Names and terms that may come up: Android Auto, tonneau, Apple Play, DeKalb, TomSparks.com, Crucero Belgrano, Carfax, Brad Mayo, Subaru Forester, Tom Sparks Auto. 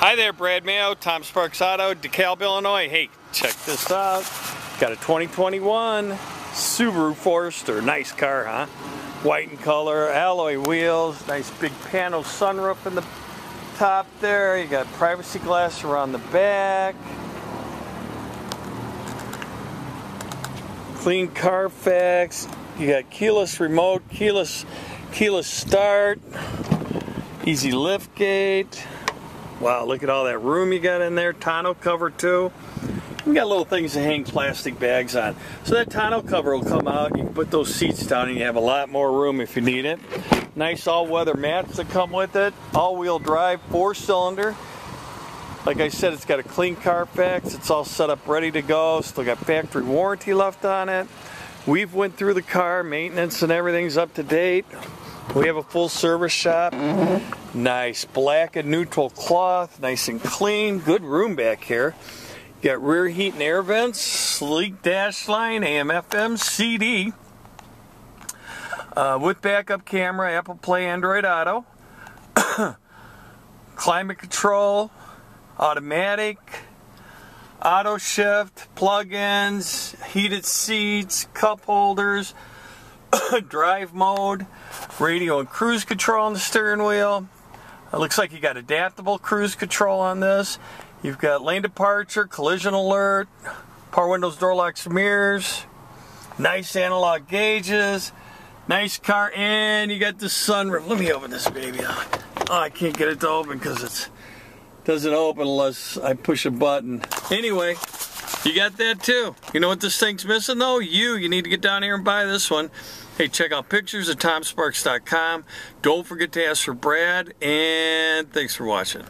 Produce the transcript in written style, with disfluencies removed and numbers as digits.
Hi there, Brad Mayo, Tom Sparks Auto, DeKalb, Illinois. Hey, check this out. Got a 2021 Subaru Forester. Nice car, huh? White in color, alloy wheels, nice big panel sunroof in the top there. You got privacy glass around the back. Clean Carfax. You got keyless remote, keyless start, easy lift gate. Wow, look at all that room you got in there. Tonneau cover too. You got little things to hang plastic bags on. So that tonneau cover will come out. You can put those seats down and you have a lot more room if you need it. Nice all-weather mats that come with it. All-wheel drive, 4-cylinder. Like I said, it's got a clean Carfax. It's all set up, ready to go. Still got factory warranty left on it. We've went through the car, maintenance and everything's up to date. We have a full service shop. Nice black and neutral cloth, nice and clean. Good room back here. Got rear heat and air vents, sleek dash line, AM, FM, CD. With backup camera, Apple Play, Android Auto. Climate control, automatic, auto shift, plug-ins, heated seats, cup holders, drive mode, radio and cruise control on the steering wheel. It looks like you got adaptable cruise control on this. You've got lane departure, collision alert, power windows, door locks, mirrors, nice analog gauges, nice car, and you got the sunroof. Let me open this baby up. Oh, I can't get it to open because it doesn't open unless I push a button. Anyway, you got that too. You know what this thing's missing though? You need to get down here and buy this one. Hey, check out pictures at TomSparks.com. Don't forget to ask for Brad, and thanks for watching.